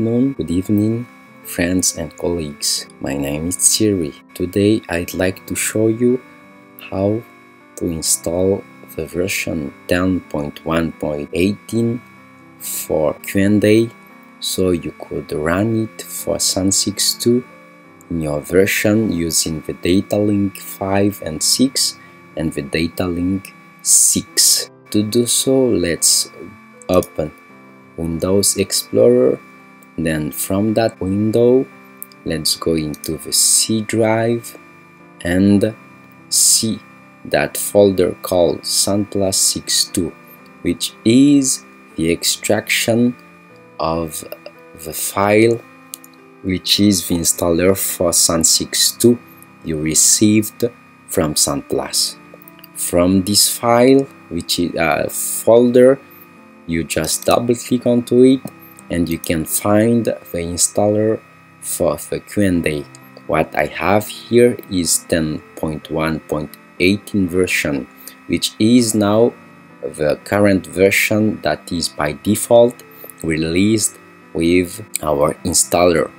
afternoon, good evening, friends and colleagues. My name is Tsiry. Today I'd like to show you how to install the version 10.1.18 for Q&A, so you could run it for Sun 6.2 in your version using the Datalink 5 and 6 and the Datalink 6. To do so, let's open Windows Explorer, then from that window let's go into the C drive and see that folder called SunPlus62, which is the extraction of the file which is the installer for Sun 6.2 you received from SunPlus. From this file, which is a folder, you just double click onto it and you can find the installer for the Q&A. What I have here is 10.1.18 version, which is now the current version that is by default released with our installer.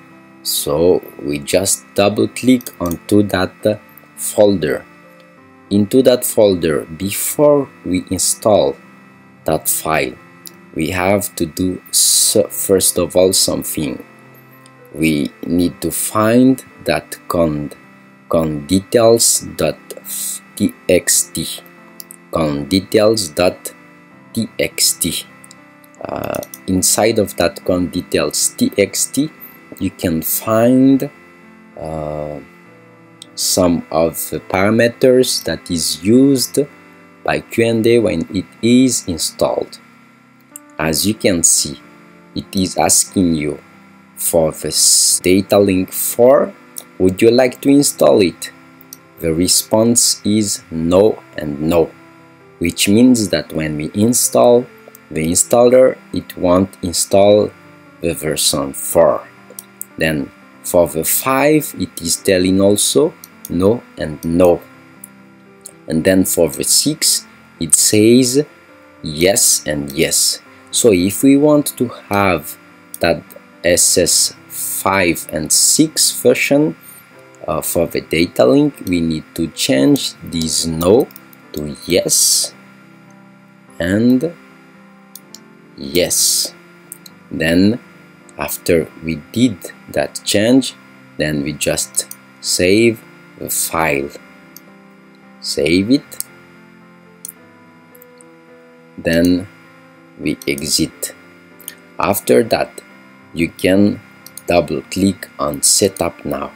So we just double click onto that folder. Into that folder, before we install that file, we have to do first of all something. We need to find that con details.txt, con details.txt. Inside of that con details.txt, you can find some of the parameters that is used by Q&A when it is installed. As you can see, it is asking you for this Datalink 4, would you like to install it? The response is no and no, which means that when we install the installer, it won't install the version 4. Then for the 5, it is telling also no and no. And then for the 6, it says yes and yes. So if we want to have that SS 5 and 6 version for the Datalink, we need to change this no to yes and yes. Then after we did that change, then we just save the file, save it, then we exit. After that, you can double click on setup now.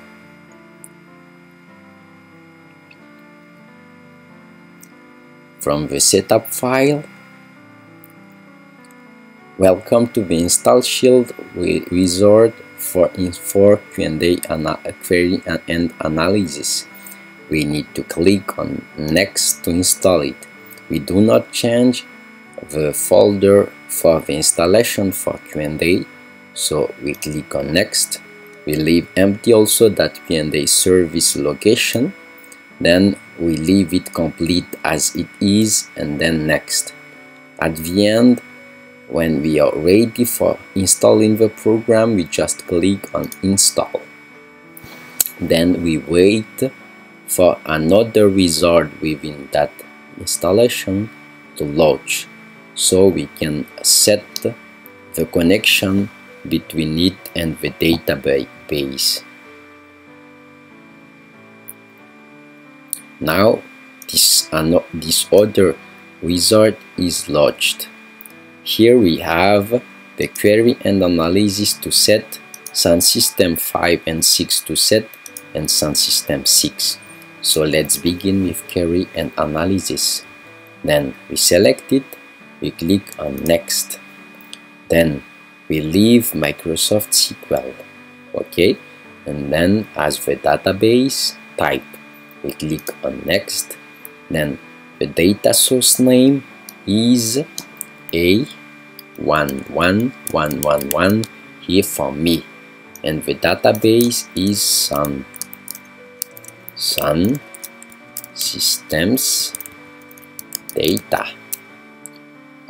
From the setup file, welcome to the InstallShield wizard for Infor Q&A query and analysis. We need to click on next to install it. We do not change the folder for the installation for Q&A, so we click on next. We leave empty also that Q&A service location, then we leave it complete as it is, and then next. At the end, when we are ready for installing the program, we just click on install. Then we wait for another wizard within that installation to launch, so we can set the connection between it and the database. Now this other wizard is launched. Here we have the query and analysis to set, SunSystem 5 and 6 to set, and SunSystem 6. So let's begin with query and analysis. Then we select it, we click on next. Then we leave Microsoft SQL, okay? And then as the database type, we click on next. Then the data source name is A11111 here for me. And the database is Sun Systems data,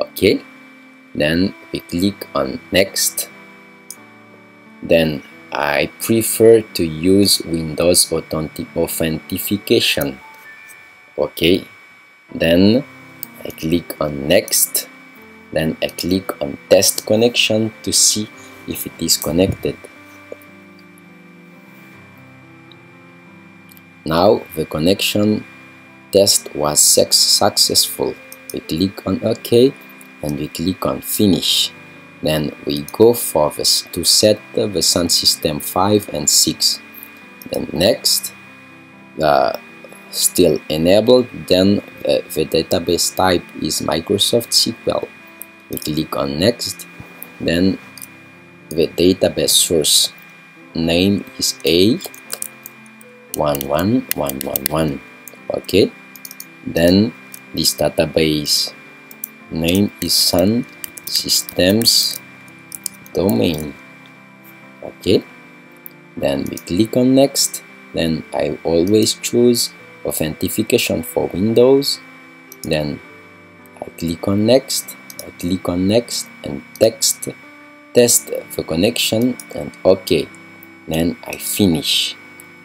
okay? Then we click on next. then I prefer to use Windows Authentication. Okay, then I click on Next, then I click on Test Connection to see if it is connected. Now the connection test was successful. We click on OK and we click on Finish. Then we go for this to set the Sun System 5 and 6. Then next, still enabled. Then the database type is Microsoft SQL. We click on Next. Then the database source name is A11111. Okay. Then this database name is Sun Systems domain. Okay, then we click on Next. Then I always choose authentication for Windows. Then I click on Next, I click on Next, and test the connection and OK. Then I finish.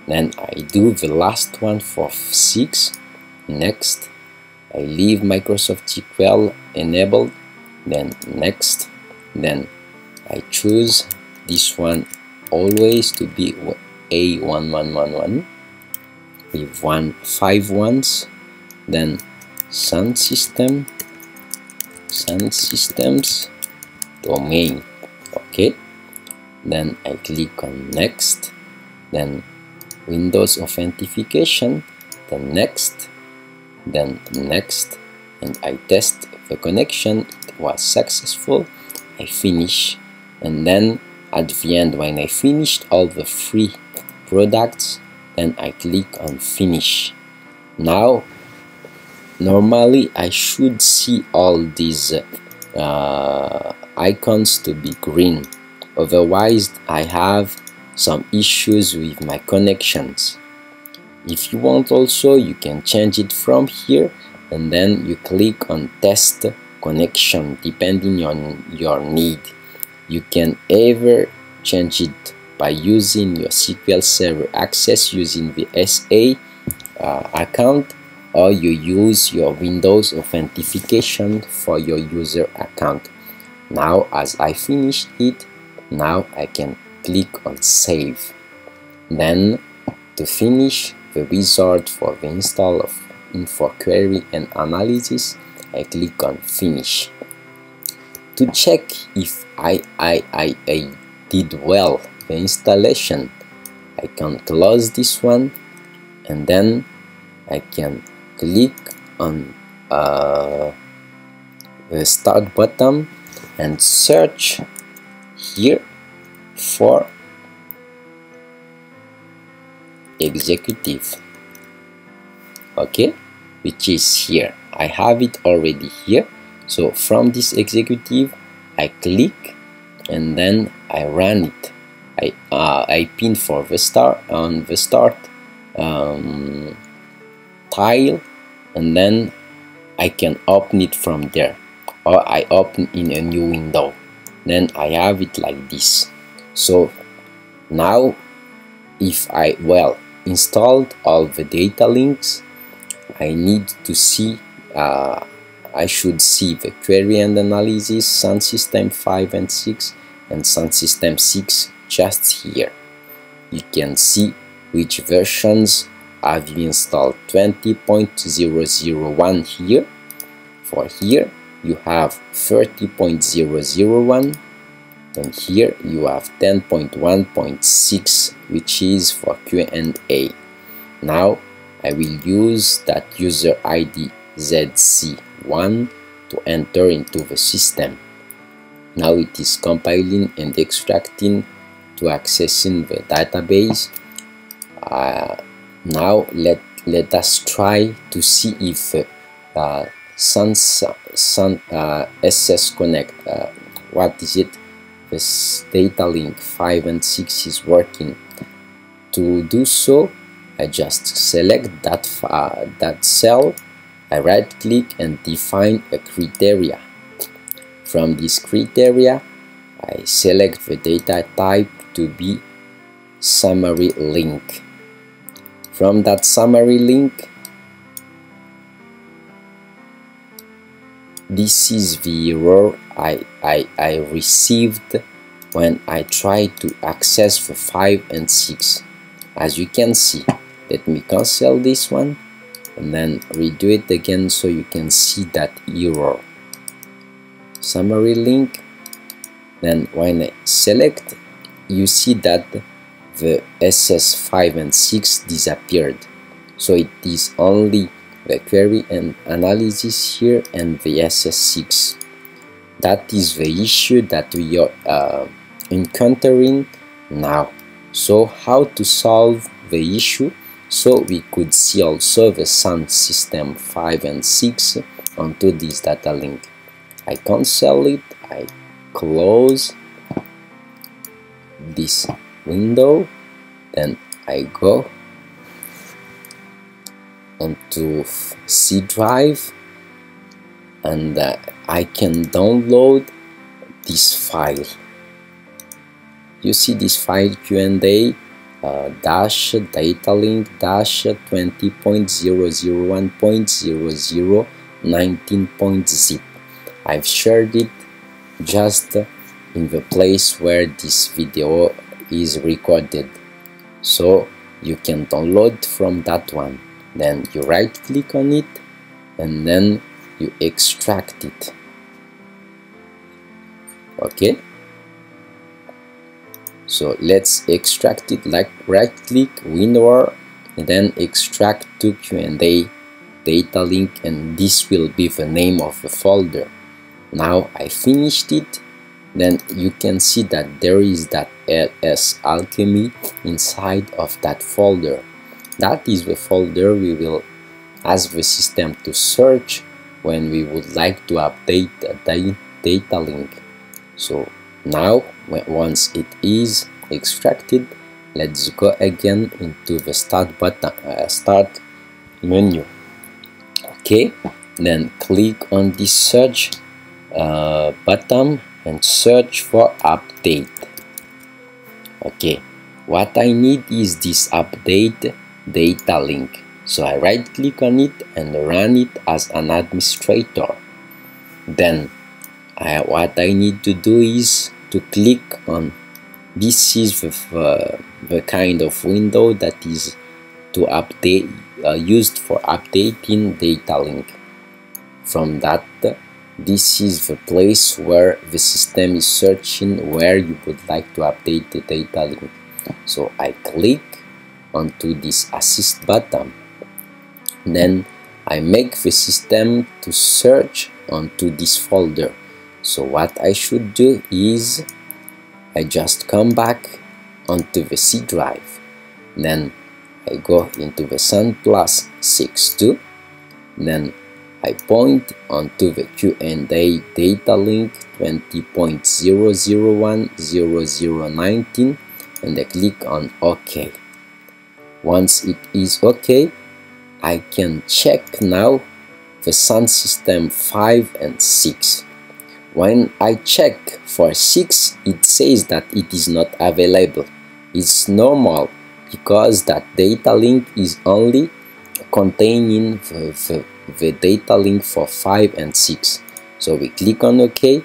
Then I do the last one for 6. Next, I leave Microsoft SQL enabled. Then next, then I choose this one always to be A1111 with 5 ones. Then Sun Systems domain. Okay, then I click on Next, then Windows Authentication, then Next, then Next, and I test the connection. Was successful. I finish, and then at the end, when I finished all the free products, then I click on Finish. Now normally I should see all these icons to be green, otherwise I have some issues with my connections. If you want also, you can change it from here, and then you click on Test Connection. Depending on your need, you can either change it by using your SQL Server access using the SA account, or you use your Windows Authentication for your user account. Now as I finished it, now I can click on Save. Then to finish the wizard for the install of Infor Query and Analysis, I click on Finish. To check if I did well the installation, I can close this one, and then I can click on the Start button and search here for Executive. Okay, which is here. I have it already here. So from this executive, I click and then I run it. I pin for the start on the start tile, and then I can open it from there, or I open in a new window. Then I have it like this. So now if I installed all the data links, I need to see I should see the Query and Analysis, Sun System 5 and 6, and Sun System 6 just here. You can see which versions have you installed. 20.001 here. For here you have 30.001, and here you have 10.1.6, which is for Q&A. Now I will use that user ID ZC1 to enter into the system. Now it is compiling and extracting to accessing the database. Now let us try to see if SS Connect, what is it, this data link 5 and 6 is working. To do so, I just select that cell. I right click and define a criteria. From this criteria, I select the data type to be summary link. From that summary link, this is the error I received when I tried to access the 5 and 6. As you can see, let me cancel this one and then redo it again so you can see that error. Summary link. Then when I select, you see that the SS 5 and 6 disappeared. So it is only the query and analysis here and the SS 6. That is the issue that we are encountering now. So how to solve the issue? So we could see also the Sun system 5 and 6 onto this data link. I cancel it, I close this window, then I go onto C drive and I can download this file. You see this file Q&A dash datalink dash 20.001.0019.zip. I've shared it just in the place where this video is recorded, so you can download from that one. Then you right click on it and then you extract it. Okay, so let's extract it. Like right click, window, and then extract to Q&A data link, and this will be the name of the folder. Now I finished it. Then you can see that there is that LS Alchemy inside of that folder. That is the folder we will ask the system to search when we would like to update the data link. So now, once it is extracted, let's go again into the start button, start menu. Okay, then click on the search button and search for update. Okay, what I need is this update data link, so I right click on it and run it as an administrator. Then what I need to do is to click on this is the kind of window that is to update, used for updating data link. From that, this is the place where the system is searching where you would like to update the data link. So I click onto this assist button. Then I make the system to search onto this folder. So what I should do is I just come back onto the C drive. Then I go into the SunPlus62. Then I point onto the Q&A data link 20.001.0019 and I click on OK. Once it is OK, I can check now the Sun system 5 and 6. When I check for 6, it says that it is not available. It's normal because that data link is only containing the data link for 5 and 6. So we click on OK.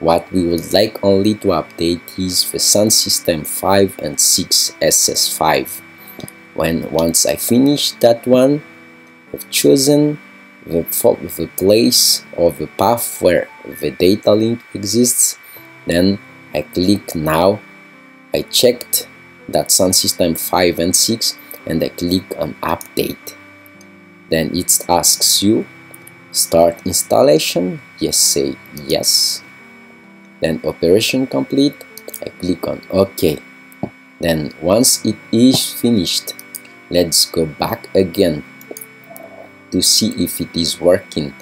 What we would like only to update is the Sun system 5 and 6 SS5. Once I finish that one, I've chosen the place or the path where the data link exists. Then I click now. I checked that Sun system 5 and 6 and I click on update. Then it asks you, start installation, yes, say yes. Then operation complete, I click on OK. Then once it is finished, let's go back again to see if it is working.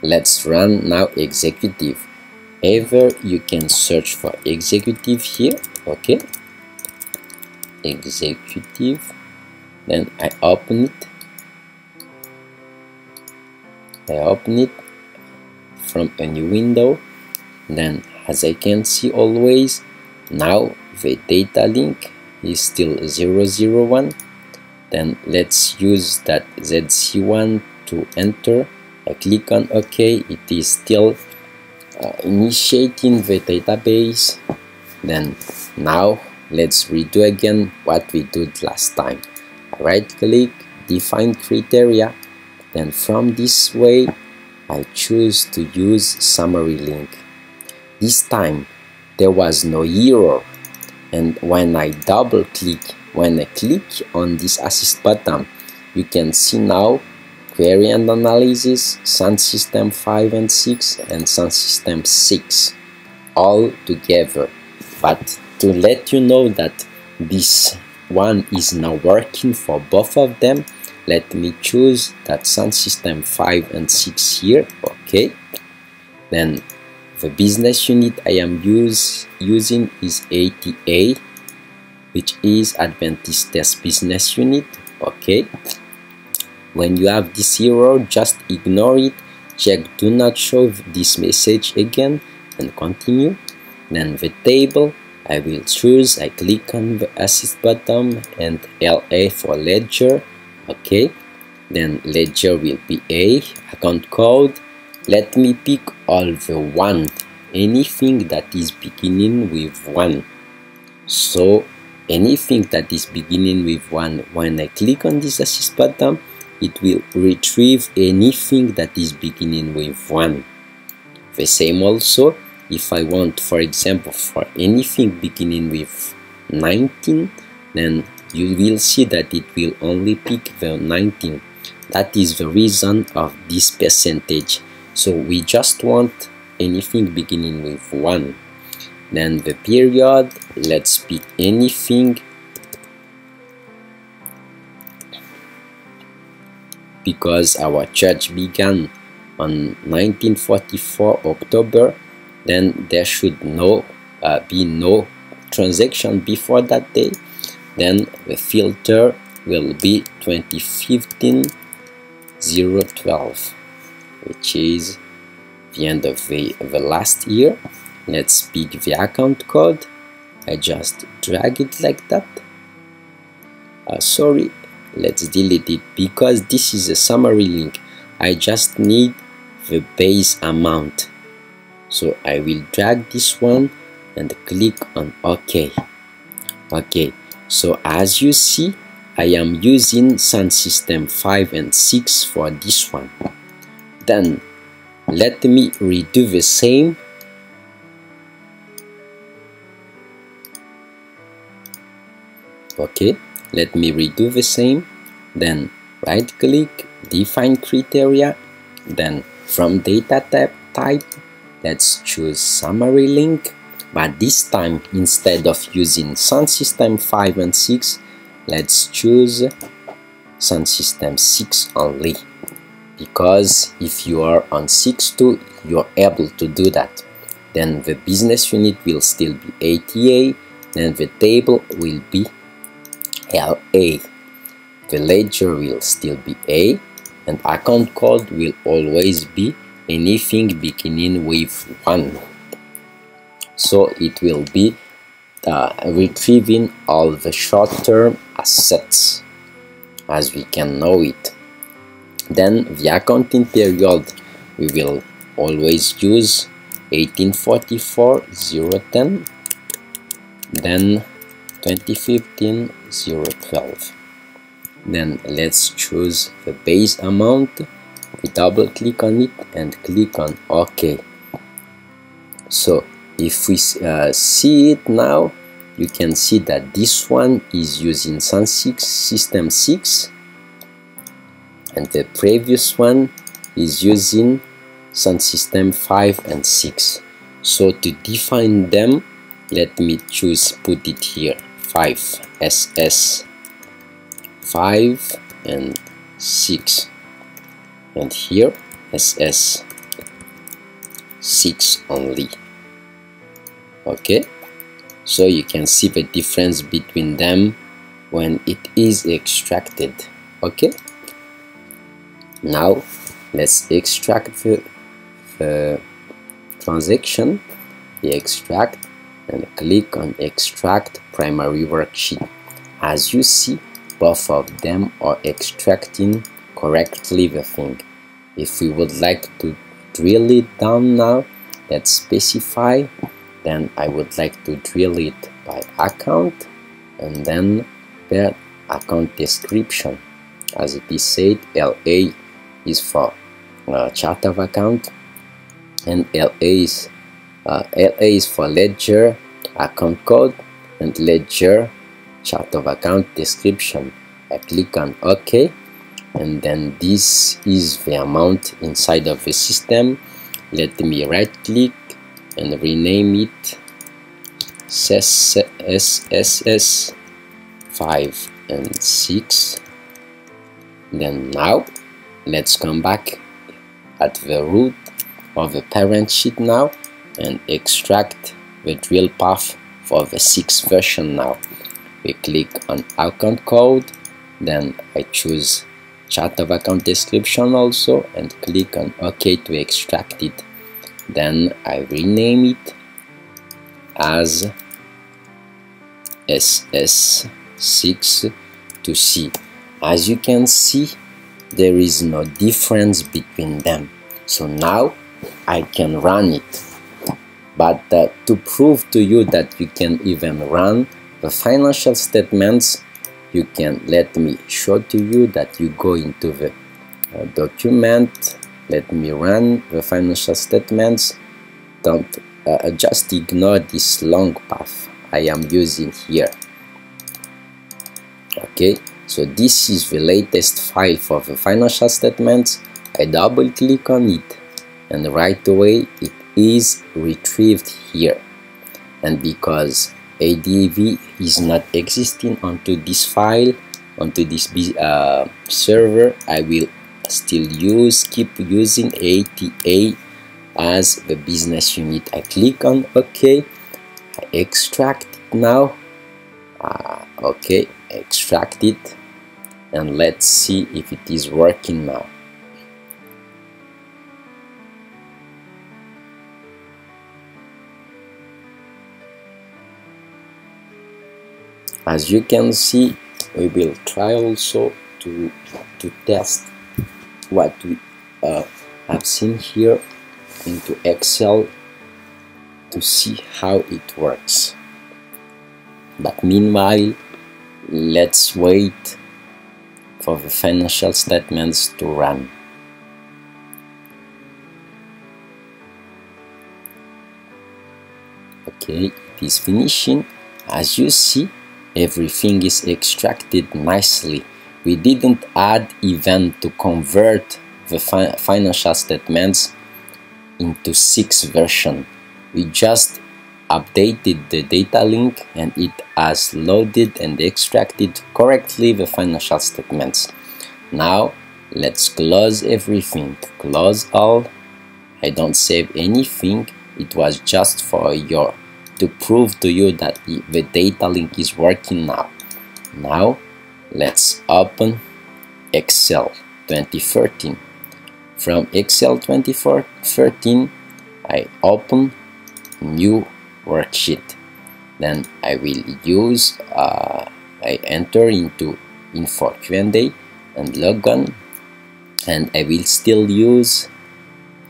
Let's run now executive. Either you can search for executive here, okay, executive, then I open it. I open it from a new window. Then as I can see always, now the data link is still 001, then let's use that ZC1 to enter. I click on OK. It is still initiating the database. Then now let's redo again what we did last time. Right click, define criteria, then from this way I choose to use summary link. This time there was no error, and when I double click, when I click on this assist button, you can see now query and analysis, SunSystem 5 and 6, and SunSystem 6 all together. But to let you know that this one is now working for both of them, let me choose that SunSystem 5 and 6 here. Okay, then the business unit I am using is ATA, which is Adventist Test Business Unit. Okay, when you have this error, just ignore it, check do not show this message again, and continue. Then the table I will choose, I click on the assist button and LA for ledger. Okay, then ledger will be A, account code. Let me pick all the one, anything that is beginning with 1. So anything that is beginning with 1, when I click on this assist button, it will retrieve anything that is beginning with 1. The same also, if I want, for example, for anything beginning with 19, then you will see that it will only pick the 19. That is the reason of this percentage. So we just want anything beginning with 1. Then the period, let's pick anything. Because our church began on 1944 October, then there should be no transaction before that day. Then the filter will be 2015-012, which is the end of the last year. Let's pick the account code. I just drag it like that. Sorry, let's delete it because this is a summary link. I just need the base amount. So I will drag this one and click on OK. Okay, so as you see, I am using SunSystem 5 and 6 for this one. Then let me redo the same. Okay, let me redo the same. Then right click, define criteria, then from data type, let's choose summary link. But this time, instead of using SunSystem 5 and 6, let's choose SunSystem 6 only. Because if you are on 6.2, you're able to do that. Then the business unit will still be ATA, and the table will be LA. The ledger will still be A, and account code will always be anything beginning with 1. So it will be retrieving all the short-term assets as we can know it. Then the accounting period, we will always use 1844-010, then 2015-012. Then let's choose the base amount. We double click on it and click on OK. So if we see it now, you can see that this one is using SunSystem 6 and the previous one is using SunSystem 5 and 6. So to define them, let me choose, put it here, 5, SS 5 and 6. And here SS 6 only. Okay, so you can see the difference between them when it is extracted. Okay, now let's extract the transaction. We extract and click on extract primary worksheet. As you see, both of them are extracting correctly the thing. If we would like to drill it down now, let's specify. Then I would like to drill it by account and then per account description. As it is said, LA is for chart of account, and LA is for ledger account code and ledger chart of account description. I click on OK, and then this is the amount inside of the system. Let me right click and rename it SS 5 and 6. Then now let's come back at the root of the parent sheet now and extract the drill path for the 6th version. Now we click on account code, then I choose chart of account description also and click on OK to extract it. Then I rename it as SS 6 to C. As you can see, there is no difference between them, so now I can run it. But to prove to you that you can even run the financial statements, you can let me show to you that you go into the document. Let me run the financial statements. Don't just ignore this long path I am using here. Okay, so this is the latest file for the financial statements. I double click on it and right away it is retrieved here. And because ADV is not existing onto this file, onto this server, I will still keep using ATA as the business unit. I click on OK, I extract it now. OK, extract it, and let's see if it is working now. As you can see, we will try also to test what we have seen here into Excel to see how it works. But meanwhile, let's wait for the financial statements to run. Okay, it is finishing. As you see, everything is extracted nicely. We didn't add even to convert the financial statements into 6th version. We just updated the data link and it has loaded and extracted correctly the financial statements. Now let's close everything. Close all. I don't save anything. It was just for your to prove to you that the data link is working now. Now let's open Excel 2013. From Excel 2013, I open new worksheet. Then I will use, I enter into Infor Q&A and log on, and I will still use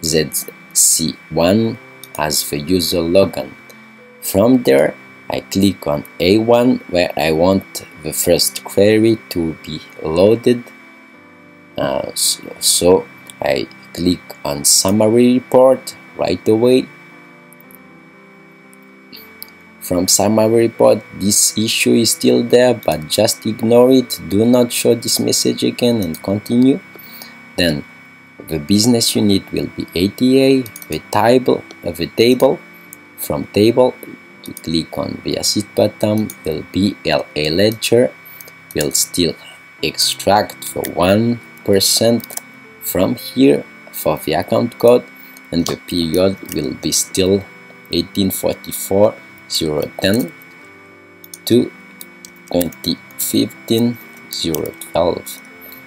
ZC1 as the user login. From there, I click on A1 where I want the first query to be loaded. So I click on Summary Report right away. From Summary Report, this issue is still there, but just ignore it. Do not show this message again and continue. Then the business unit will be ATA, the table. From table, to click on the assist button will be LA ledger. We'll still extract the 1% from here for the account code, and the period will be still 1844-010 to 2015-012.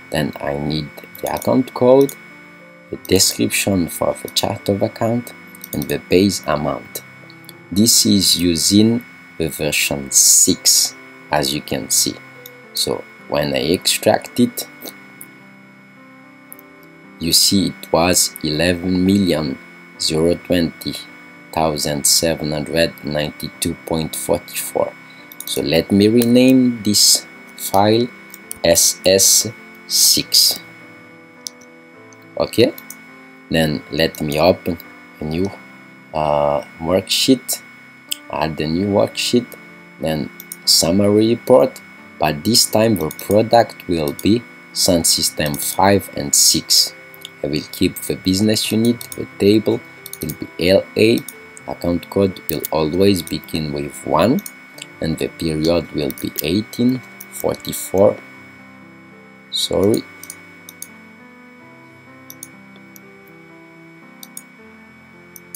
Then I need the account code, the description for the chart of account, and the base amount. This is using version 6, as you can see. So when I extract it, you see it was 11,020,792.44. So let me rename this file SS6. Okay, then let me open a new worksheet, add a new worksheet, then summary report, but this time the product will be SunSystem 5 and 6. I will keep the business unit, the table will be LA, account code will always begin with 1, and the period will be 1844. Sorry.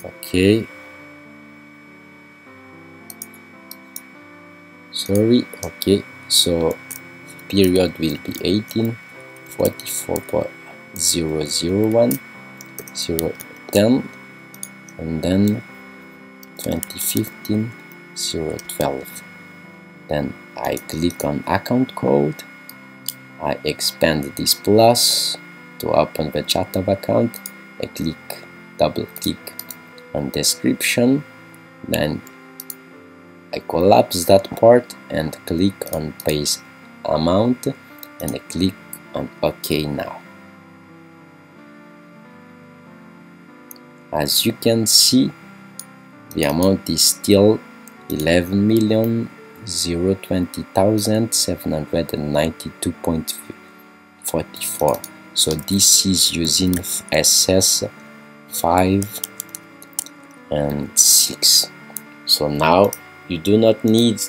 Okay. Sorry. Okay. So period will be 1844.001.010, and then 2015.012. Then I click on account code. I expand this plus to open the chart of account. I click, double click on description, then I collapse that part and click on base amount, and I click on OK now. As you can see, the amount is still 11,020,792.44. So this is using SS 5 and 6. So now you do not need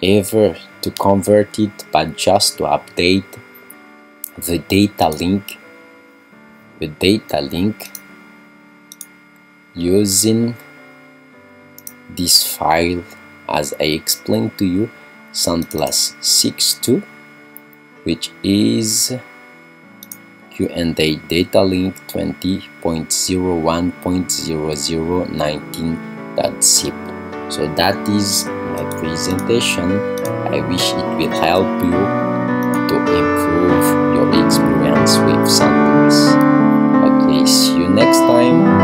ever to convert it, but just to update the data link using this file, as I explained to you, SunPlus62, which is Q&A data link 20.01.0019.zip. So that is my presentation. I wish it will help you to improve your experience with SunPlus. Okay, see you next time.